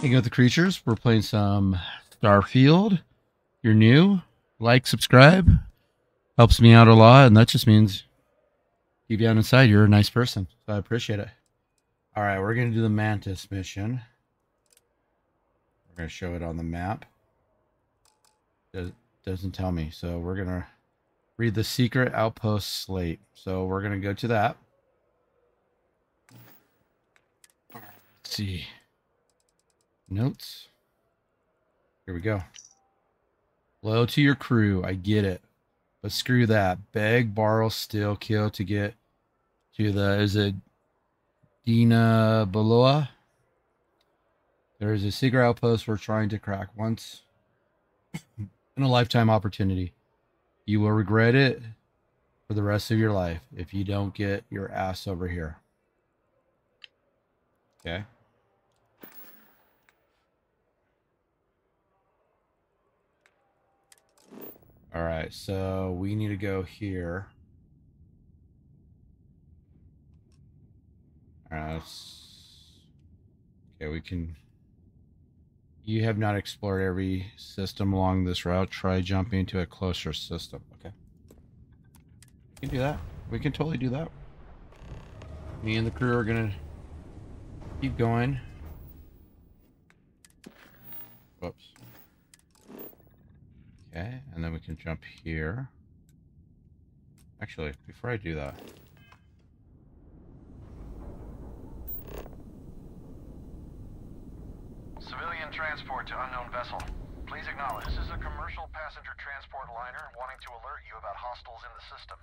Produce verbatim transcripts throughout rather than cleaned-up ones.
Hanging with the creatures. We're playing some Starfield. You're new. Like, subscribe. Helps me out a lot, and that just means deep down inside you're a nice person. So I appreciate it. All right, we're going to do the Mantis mission. We're going to show it on the map. It doesn't tell me, so we're going to read the secret outpost slate. So we're going to go to that. Let's see. Notes. Here we go. Loyal to your crew. I get it. But screw that. Beg, borrow, steal, kill to get to the... Is it Dina Beloa? There is a secret outpost we're trying to crack once in a lifetime opportunity. You will regret it for the rest of your life if you don't get your ass over here. Okay. All right, so we need to go here. All right, let's... Okay, we can... You have not explored every system along this route. Try jumping to a closer system. Okay. We can do that. We can totally do that. Me and the crew are going to keep going. Whoops. Okay, and then we can jump here. Actually, before I do that... Civilian transport to unknown vessel. Please acknowledge this is a commercial passenger transport liner wanting to alert you about hostiles in the system.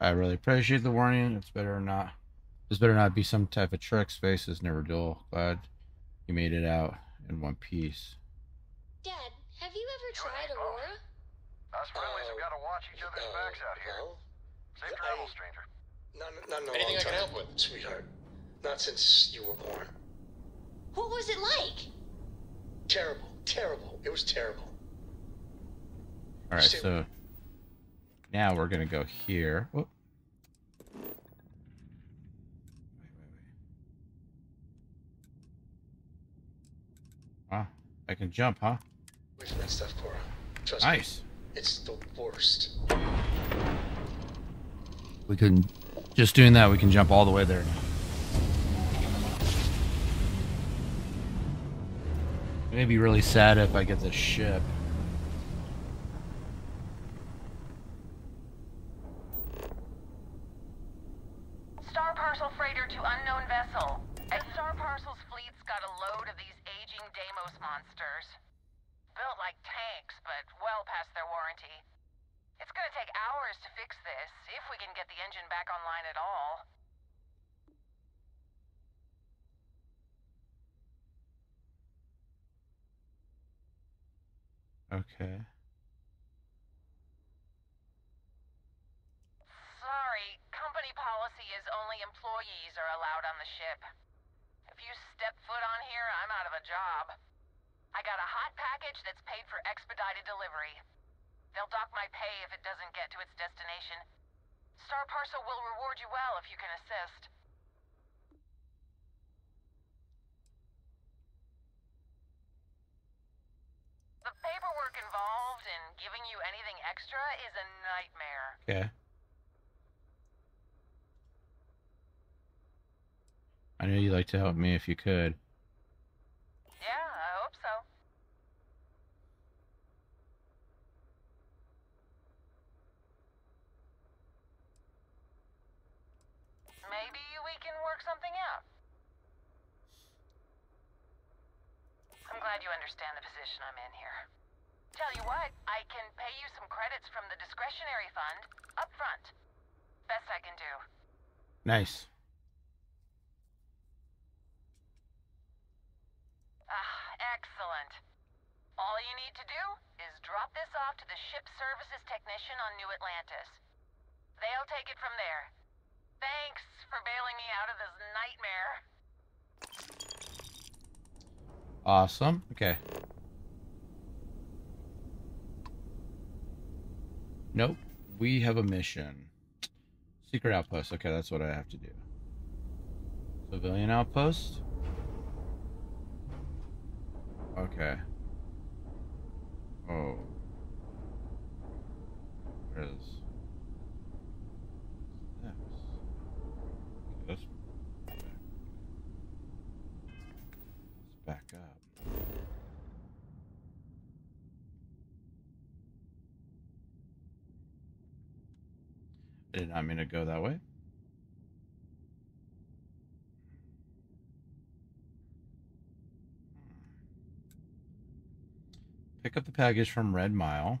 I really appreciate the warning. It's better not... This better not be some type of trick. Space is never dull. Glad you made it out in one piece. Dad, have you ever tried Aurora? Us friendlies have got to watch each other's uh, backs out here. No. Safe travel, stranger. Not, not in a Anything long I time, can help with, sweetheart. Not since you were born. What was it like? Terrible, terrible. It was terrible. All right, Stay so now we're gonna go here. Whoop. Wait, wait, wait. Wow, I can jump, huh? From that stuff, Cora. Trust nice. Me, it's the worst. We can just doing that. We can jump all the way there. I'm gonna be really sad if I get this ship. Star Parcel freighter to unknown vessel. As Star Parcel's fleet's got a load of these aging Deimos monsters. Built like tanks, but well past their warranty. It's gonna take hours to fix this, if we can get the engine back online at all. Okay. Sorry, company policy is only employees are allowed on the ship. If you step foot on here, I'm out of a job. I got a hot package that's paid for expedited delivery. They'll dock my pay if it doesn't get to its destination. Star Parcel will reward you well if you can assist. The paperwork involved in giving you anything extra is a nightmare. Okay. I know you'd like to help me if you could. Maybe we can work something out. I'm glad you understand the position I'm in here. Tell you what, I can pay you some credits from the discretionary fund up front. Best I can do. Nice. Ah, excellent. All you need to do is drop this off to the ship services technician on New Atlantis. They'll take it from there. Thanks for bailing me out of this nightmare. Awesome. Okay. Nope. We have a mission. Secret outpost. Okay, that's what I have to do. Civilian outpost. Okay. Oh. Where is this? This one. Okay. Let's back up. I did not mean to go that way. Pick up the package from Red Mile.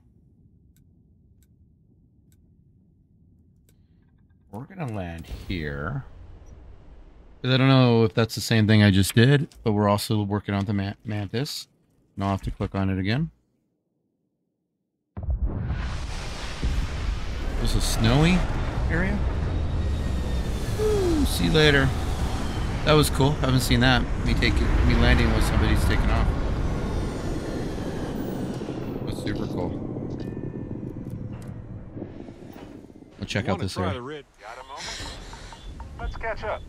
We're going to land here. Because I don't know if that's the same thing I just did, but we're also working on the man Mantis. And I'll have to click on it again. There's a snowy area. Ooh, see you later. That was cool. I haven't seen that. Me, taking, me landing while somebody's taking off. Super cool. We'll check out this area. Let's catch up,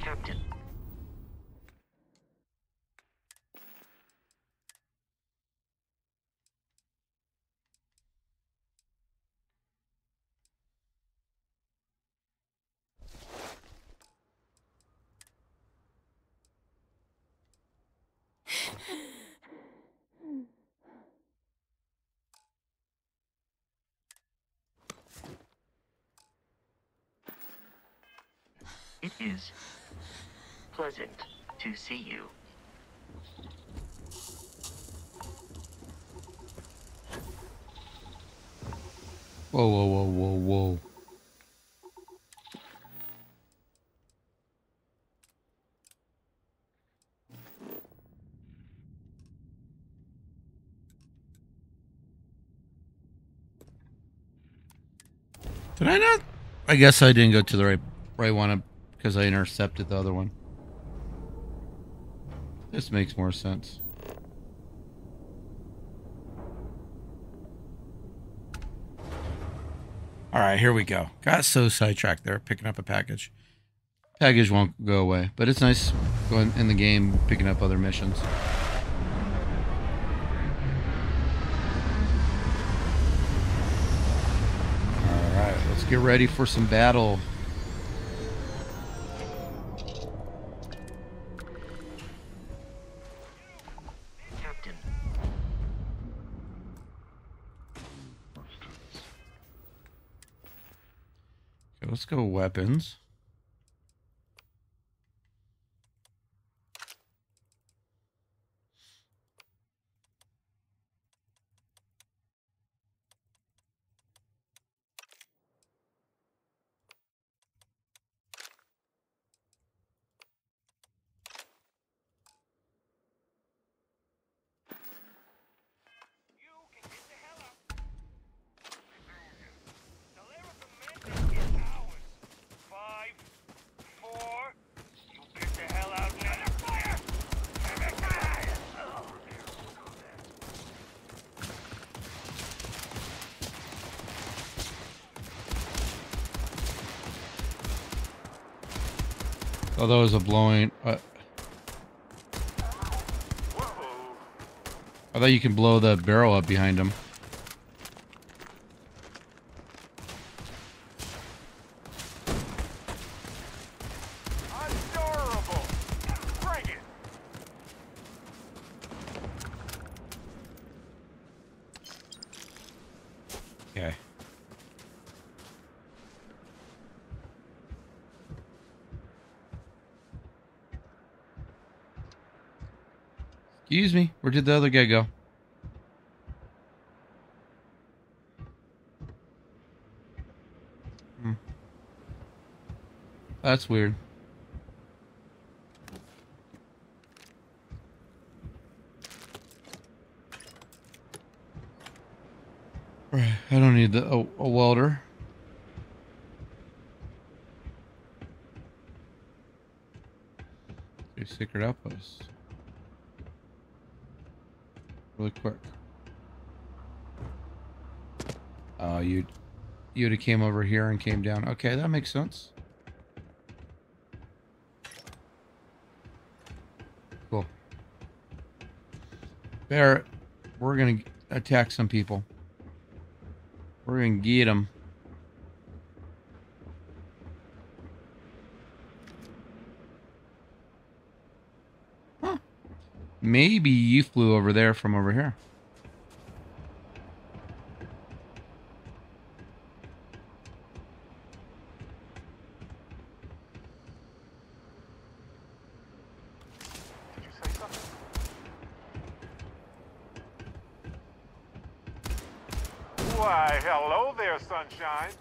Captain. It is pleasant to see you. Whoa, whoa, whoa, whoa, whoa. Did I not? I guess I didn't go to the right, right one. Up. Because I intercepted the other one. This makes more sense. Alright, here we go. Got so sidetracked there, picking up a package. Package won't go away, but it's nice going in the game, picking up other missions. Alright, let's get ready for some battle. Let's go weapons. Oh, that was a blowing. Uh, I thought you can blow the barrel up behind him. Excuse me, where did the other guy go? Hmm. That's weird. I don't need the, oh, a welder. Two secret outposts. Really quick. Oh, you'd you'd have came over here and came down. Okay, that makes sense. Cool. Barrett, we're going to attack some people. We're going to get them. Huh. Maybe you flew over there from over here. Sunshine.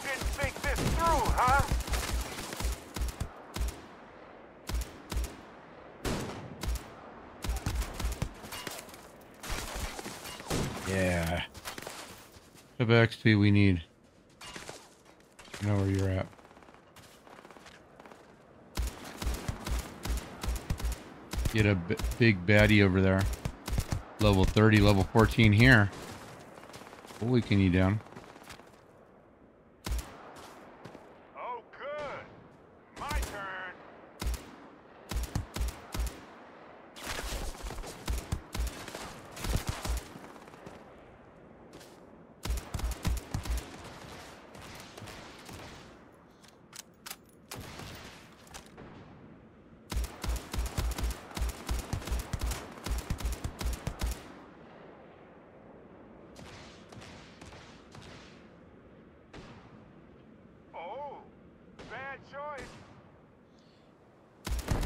Didn't think this through, huh? Yeah. What X P we need? I know where you're at. Get a b big baddie over there. Level thirty, level fourteen here. Holy, can you down? Oh, good. My turn.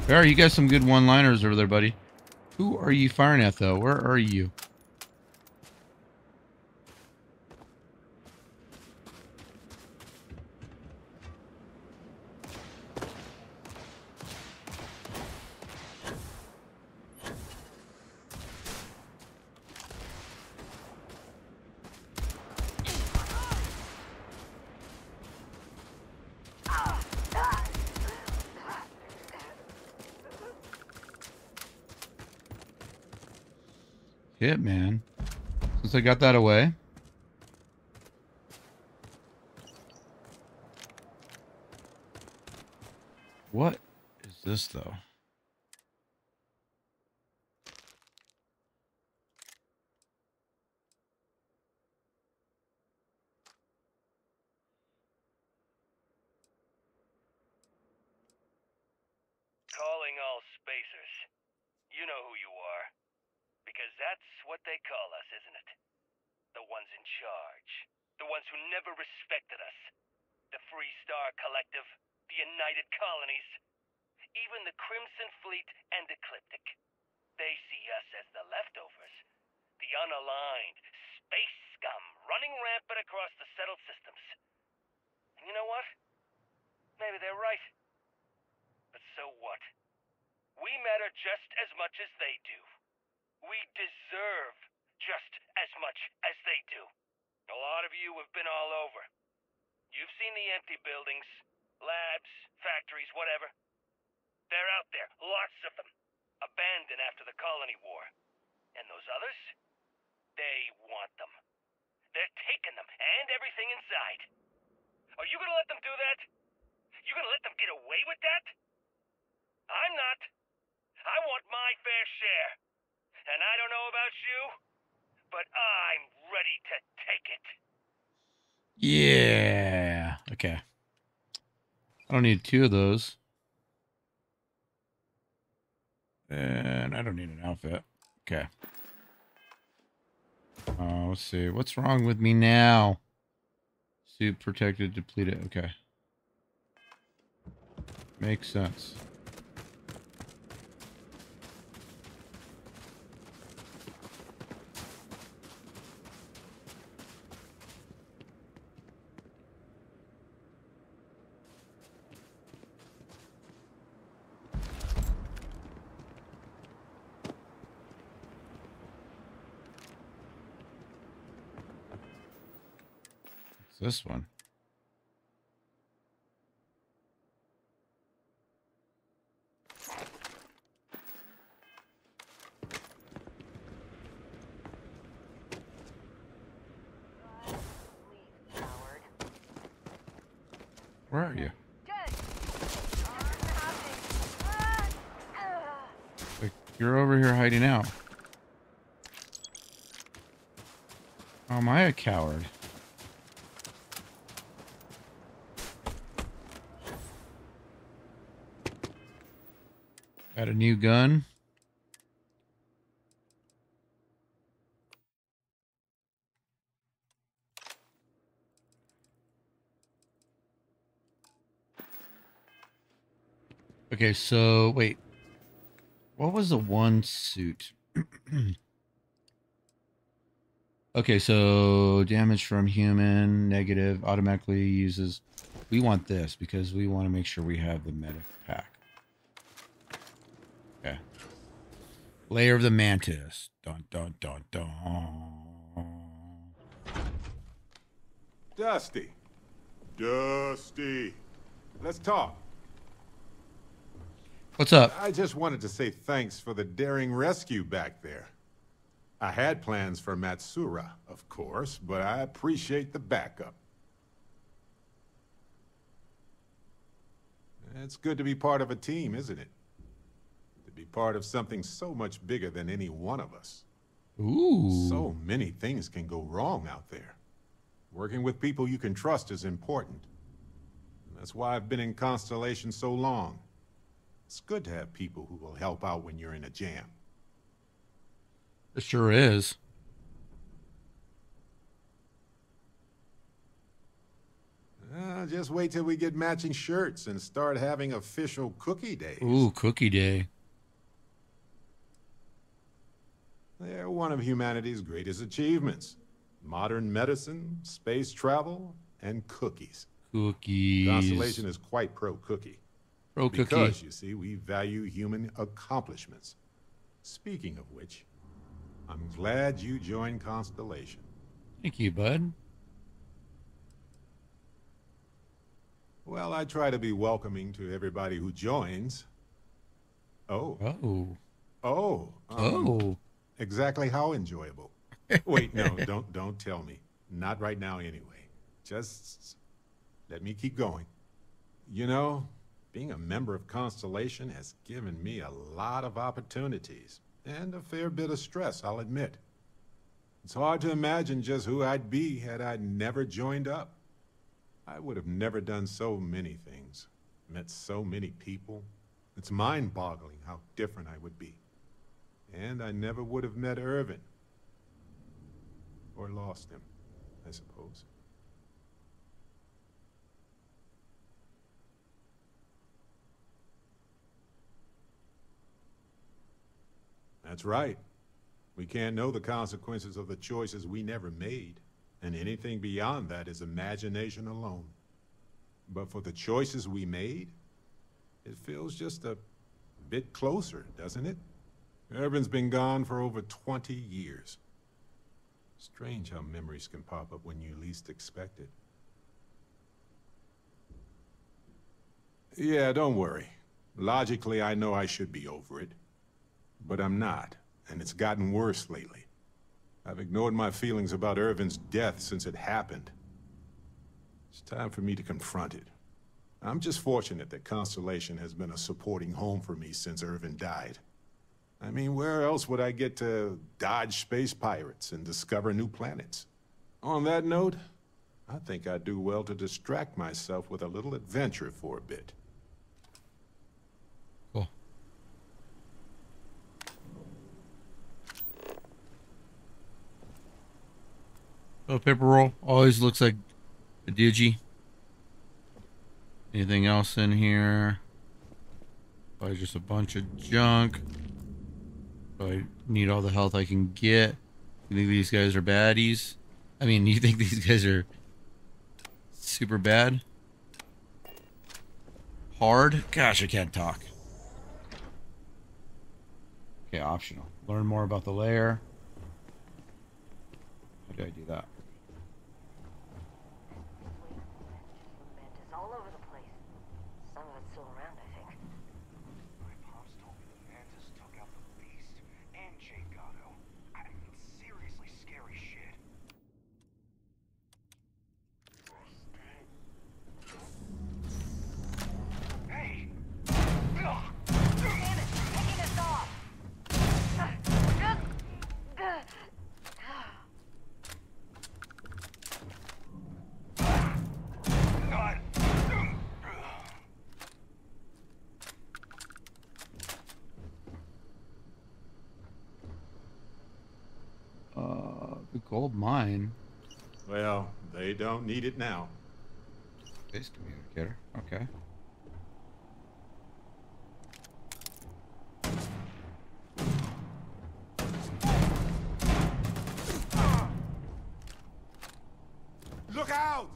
Barry, you got some good one-liners over there, buddy. Who are you firing at, though? Where are you? Shit, man. Since I got that away. What is this, though? Calling all spacers. You know who you are. Because that's what they call us, isn't it? The ones in charge. The ones who never respected us. The Free Star Collective. The United Colonies. Even the Crimson Fleet and Ecliptic. They see us as the leftovers. The unaligned space scum running rampant across the settled systems. And you know what? Maybe they're right. But so what? We matter just as much as they do. We deserve just as much as they do. A lot of you have been all over. You've seen the empty buildings, labs, factories, whatever. They're out there, lots of them, abandoned after the colony war. And those others? They want them. They're taking them and everything inside. Are you gonna let them do that? You gonna let them get away with that? I'm not. I want my fair share. And I don't know about you, but I'm ready to take it. Yeah. Okay. I don't need two of those. And I don't need an outfit. Okay. Uh, let's see. What's wrong with me now? Suit protected, depleted. Okay. Makes sense. This one. Drive, Where are you? Like, you're over here hiding out. Oh, am I a coward? Got a new gun. Okay, so wait. What was the one suit? Okay, so damage from human, negative, automatically uses. We want this because we want to make sure we have the medic pack. Okay. Layer of the Mantis. Dun dun dun dun. Dusty. Dusty. Let's talk. What's up? I just wanted to say thanks for the daring rescue back there. I had plans for Matsura, of course, but I appreciate the backup. It's good to be part of a team, isn't it? To be part of something so much bigger than any one of us. Ooh. So many things can go wrong out there. Working with people you can trust is important. That's why I've been in Constellation so long. It's good to have people who will help out when you're in a jam. It sure is. Uh, just wait till we get matching shirts and start having official cookie days. Ooh, cookie day. They're one of humanity's greatest achievements. Modern medicine, space travel, and cookies. Cookies. Constellation is quite pro-cookie. Pro cookie. Because, you see, we value human accomplishments. Speaking of which, I'm glad you joined Constellation. Thank you, bud. Well, I try to be welcoming to everybody who joins. Oh. Oh. Oh. Um, oh. Exactly how enjoyable. Wait, no, don't, don't tell me. Not right now anyway. Just let me keep going. You know... Being a member of Constellation has given me a lot of opportunities and a fair bit of stress, I'll admit. It's hard to imagine just who I'd be had I never joined up. I would have never done so many things, met so many people. It's mind-boggling how different I would be. And I never would have met Irvin. Or lost him, I suppose. That's right. We can't know the consequences of the choices we never made, and anything beyond that is imagination alone. But for the choices we made, it feels just a bit closer, doesn't it? Irvin's been gone for over twenty years. Strange how memories can pop up when you least expect it. Yeah, don't worry. Logically, I know I should be over it. But I'm not, and it's gotten worse lately. I've ignored my feelings about Irvin's death since it happened. It's time for me to confront it. I'm just fortunate that Constellation has been a supporting home for me since Irvin died. I mean, where else would I get to dodge space pirates and discover new planets? On that note, I think I'd do well to distract myself with a little adventure for a bit. Oh, paper roll always looks like a digi. Anything else in here? Probably just a bunch of junk. I need all the health I can get. You think these guys are baddies? I mean, you think these guys are super bad? Hard? Gosh, I can't talk. Okay, optional. Learn more about the lair. How do I do that? All over the place. Some of it's still around, I think. My pops told me the Mantis took out the Beast and Jay Gatto. I mean, seriously scary shit. the gold mine. Well, they don't need it now. Space communicator. Okay. Look out!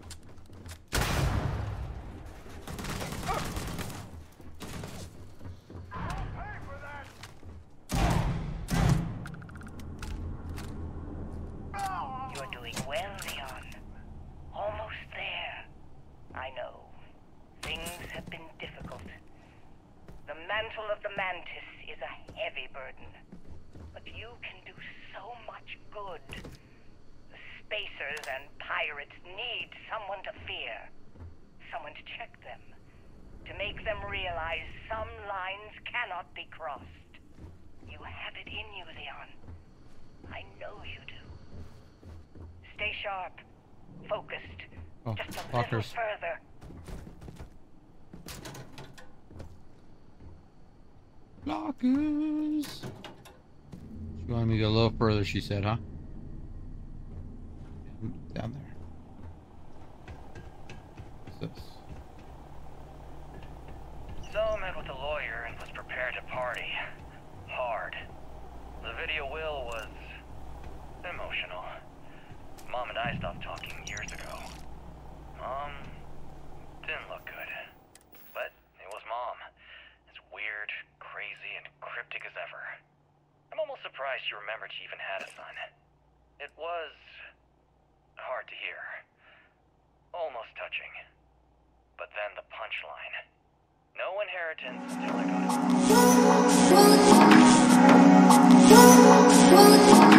Further. Blockers. She wanted me to go a little further, she said, huh? Down there. What's this? Zoe met with a lawyer and was prepared to party. Hard. The video will was emotional. Mom and I stopped talking years ago. Mom didn't look good, but it was Mom. As weird, crazy, and cryptic as ever. I'm almost surprised you remembered she even had a son. It was hard to hear, almost touching. But then the punchline. No inheritance till I got it.